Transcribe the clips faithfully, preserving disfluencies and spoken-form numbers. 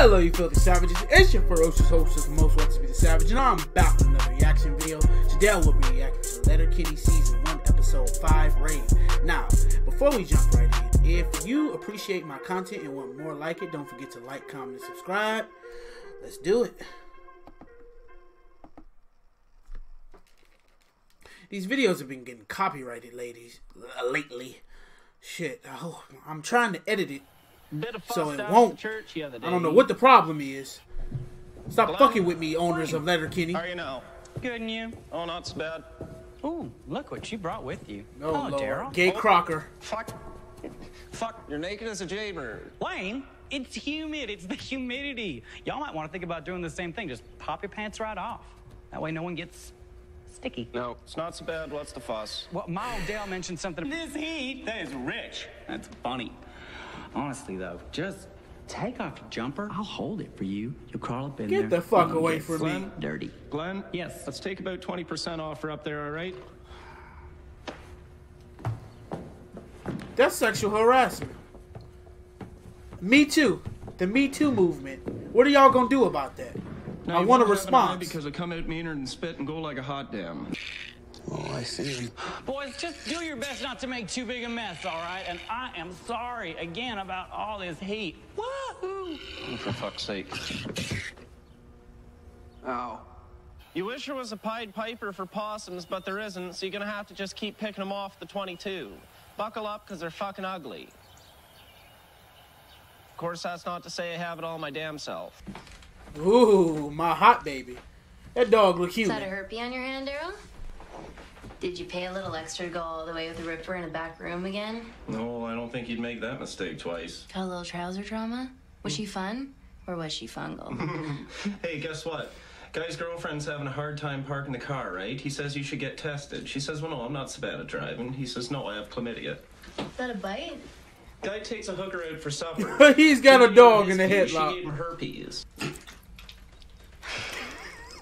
Hello, you filthy savages. It's your ferocious host of the most wants to be the savage, and I'm back with another reaction video. Today we'll be reacting to Letterkenny Season one, Episode five, Raid. Now, before we jump right in, if you appreciate my content and want more like it, don't forget to like, comment, and subscribe. Let's do it. These videos have been getting copyrighted, ladies, lately. Shit, oh, I'm trying to edit it so it won't. I don't know what the problem is. Stop Hello? fucking with me, owners of Letterkenny. How are you now? Good, and you? Oh, not so bad. Ooh, look what you brought with you. No, Hello, Daryl. Gay oh, Crocker. Fuck. Fuck. You're naked as a jaybird. Wayne, it's humid. It's the humidity. Y'all might want to think about doing the same thing. Just pop your pants right off. That way no one gets sticky. No, it's not so bad. What's the fuss? Well, my old Dale mentioned something. This heat, that is rich. That's funny. Honestly, though, just take off your jumper. I'll hold it for you. You'll crawl up in get there. Get the fuck away from Glenn, me. Dirty. Glenn? Yes. Let's take about twenty percent off for up there, all right? That's sexual harassment. Me Too. The Me Too movement. What are y'all going to do about that? Now, I want a response. Because I come out meaner and spit and go like a hot damn. Oh, I see. Boys, just do your best not to make too big a mess, all right? And I am sorry again about all this heat. Woo-hoo! Oh, for fuck's sake. Ow. You wish there was a Pied Piper for possums, but there isn't, so you're gonna have to just keep picking them off the twenty-two. Buckle up, because they're fucking ugly. Of course, that's not to say I have it all my damn self. Ooh, my hot baby. That dog look cute. Is that a herpy on your hand, Daryl? Did you pay a little extra to go all the way with the Ripper in a back room again? No, I don't think you'd make that mistake twice. Got a little trouser trauma? Was she fun? Or was she fungal? Hey, guess what? Guy's girlfriend's having a hard time parking the car, right? He says you should get tested. She says, well, no, I'm not so bad at driving. He says, no, I have chlamydia. Is that a bite? Guy takes a hooker out for supper. He's got a dog in the headlock. She gave him herpes.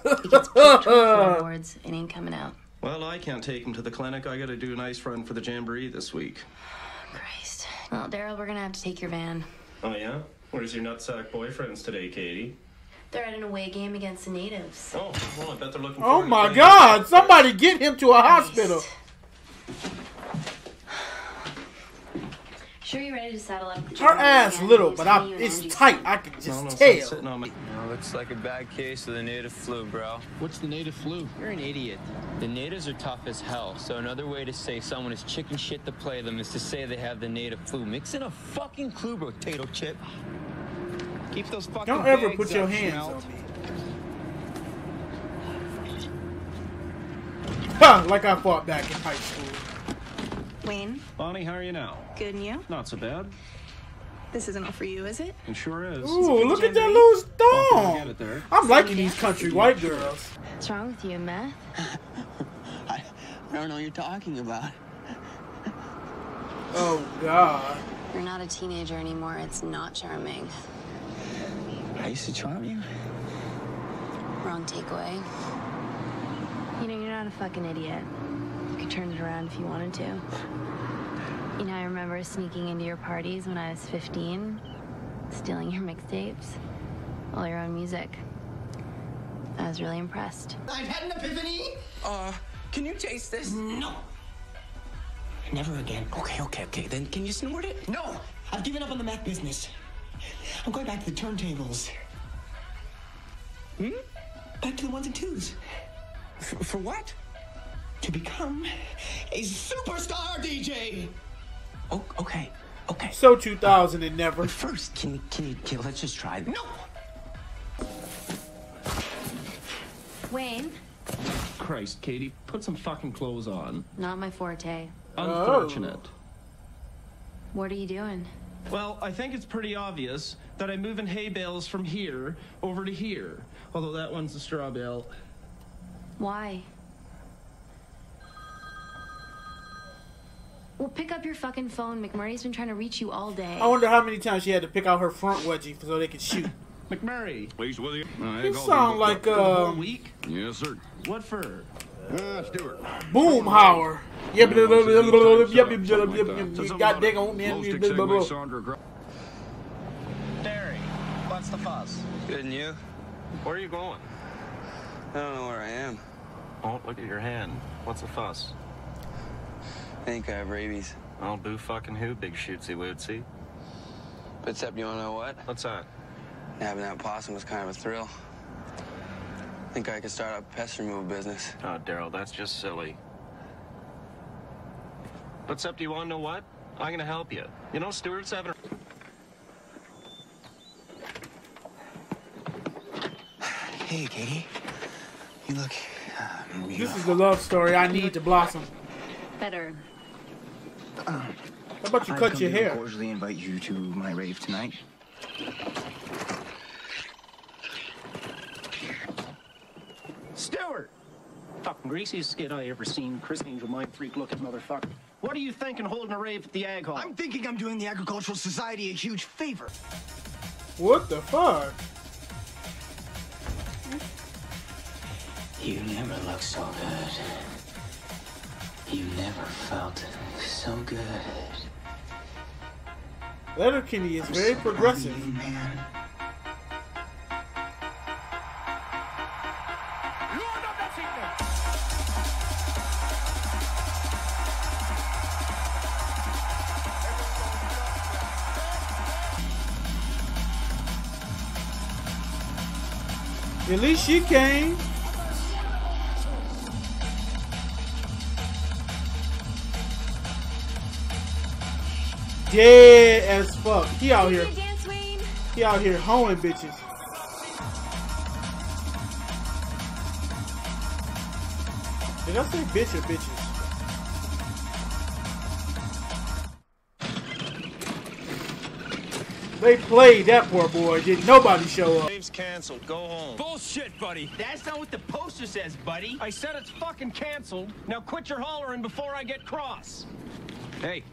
He gets picked for awards and ain't coming out. Well, I can't take him to the clinic. I gotta do an ice run for the Jamboree this week. Oh, Christ. Well, Daryl, we're gonna have to take your van. Oh, yeah? Where's your nutsack boyfriends today, Katie? They're at an away game against the natives. Oh, well, I bet they're looking for Oh, my God! Somebody get him to a Christ. hospital! Sure you're ready to saddle up? Her ass little, but I, it's tight. I can just no, no, tell. On my... you know, looks like a bad case of the native flu, bro. What's the native flu? You're an idiot. The natives are tough as hell, so another way to say someone is chicken shit to play them is to say they have the native flu. Mix in a fucking clue, potato chip. Keep those fucking Don't ever put your hands out. on me. Ha! Like I fought back in high school. Wayne. Bonnie, how are you now? Good, and you? Not so bad. This isn't all for you, is it? It sure is. Ooh, look at that loose thong. I'm liking these country white girls. What's wrong with you, Matt? I don't know what you're talking about. Oh, God. You're not a teenager anymore. It's not charming. I used to charm you. Wrong takeaway. You know, you're not a fucking idiot. You could turn it around if you wanted to. You know, I remember sneaking into your parties when I was fifteen, stealing your mixtapes, all your own music. I was really impressed. I've had an epiphany. Uh, can you taste this? No. Never again. Okay, okay, okay. Then can you snort it? No. I've given up on the Mac business. I'm going back to the turntables. Hmm? Back to the ones and twos. F- for what? To become a superstar D J. Oh, okay, okay. So two thousand and never. But first, can can you can, let's just try this. No. Wayne. Christ, Katie, put some fucking clothes on. Not my forte. Unfortunate. Oh. What are you doing? Well, I think it's pretty obvious that I'm moving hay bales from here over to here. Although that one's a straw bale. Why? Well, pick up your fucking phone. McMurray's been trying to reach you all day. I wonder how many times she had to pick out her front wedgie so they could shoot. McMurray. Please with you. No, you sound like, uh... week? Yes, sir. What for? Uh, Stuart. Boomhauer. Yep, yep, yep, yep, yep, yep. You got dig on me. Derry, what's What's the fuss? Good, and you? Where are you going? I don't know where I am. Oh, look at your hand. What's the fuss? I think I have rabies. I'll do fucking who, big shootsy wootsy. Except you wanna know what? What's that? Nabbing that possum was kind of a thrill. I think I could start a pest removal business. Oh, Daryl, that's just silly. What's up? Do you want to know what? I'm gonna help you. You know, Stewart's having. Hey, Katie. You look. Um, this beautiful. Is the love story I need to blossom. Better. Um, How about you I've cut come your to hair? I cordially invite you to my rave tonight. Stewart! Fucking greasiest skid I ever seen. Chris Angel, mind freak looking motherfucker. What are you thinking holding a rave at the Ag Hall? I'm thinking I'm doing the Agricultural Society a huge favor. What the fuck? You never looked so good. You never felt so good. Letterkenny is I'm very so progressive. Proud of you, man. At least she came. Dead as fuck. He out here. He out here hoeing bitches. Did I say bitch or bitches? They played that poor boy. Didn't nobody show up. Wave's canceled. Go home. Bullshit, buddy. That's not what the poster says, buddy. I said it's fucking canceled. Now quit your hollering before I get cross. Hey.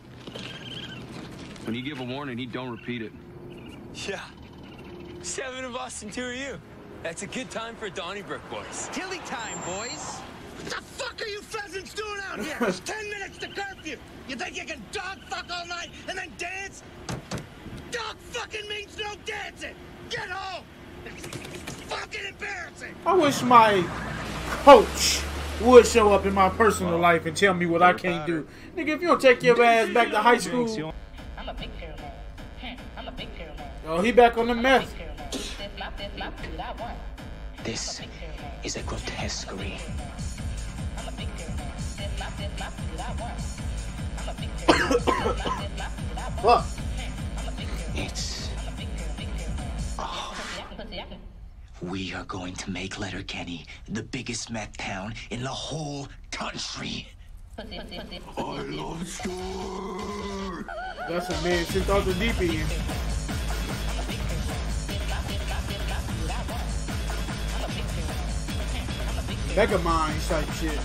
When you give a warning, he don't repeat it. Yeah. Seven of us and two of you. That's a good time for Donnybrook, boys. Tilly time, boys. What the fuck are you pheasants doing out here? It's ten minutes to curfew. You think you can dog fuck all night and then dance? Dog fucking means no dancing! Get home! Fucking embarrassing! I wish my coach would show up in my personal well, life and tell me what I can't do. Her. Nigga, if you don't take your ass back to high school. I'm a big terrible. I'm a big terrible. Oh, he back on the mess. This is a grotesquerie. I'm a big terrible. What? It's off. We are going to make Letterkenny the biggest meth town in the whole country. I love Stuart. That's a man since all the deep end. Mega mind type shit.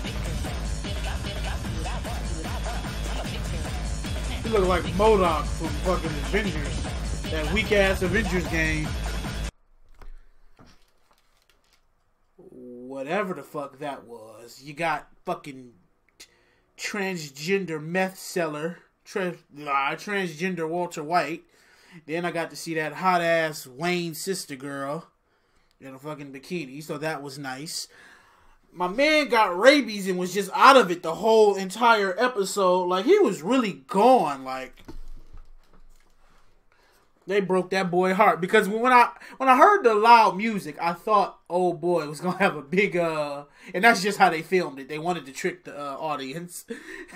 He look like MODOK from fucking Avengers. That weak ass Avengers game. Whatever the fuck that was. You got fucking transgender meth seller. Trans nah, transgender Walter White. Then I got to see that hot ass Wayne sister girl in a fucking bikini. So that was nice. My man got rabies and was just out of it the whole entire episode. Like, he was really gone. Like, they broke that boy's heart. Because when I when I heard the loud music, I thought, oh boy, it was going to have a big, uh... And that's just how they filmed it. They wanted to trick the uh, audience.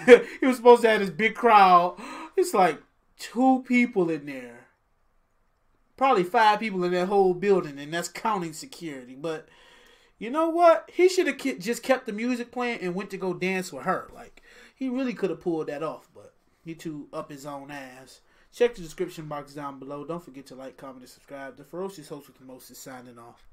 He was supposed to have this big crowd. It's like two people in there. Probably five people in that whole building. And that's counting security. But... you know what? He should have ke just kept the music playing and went to go dance with her. Like, he really could have pulled that off, but he too up his own ass. Check the description box down below. Don't forget to like, comment, and subscribe. The ferocious host with the most is signing off.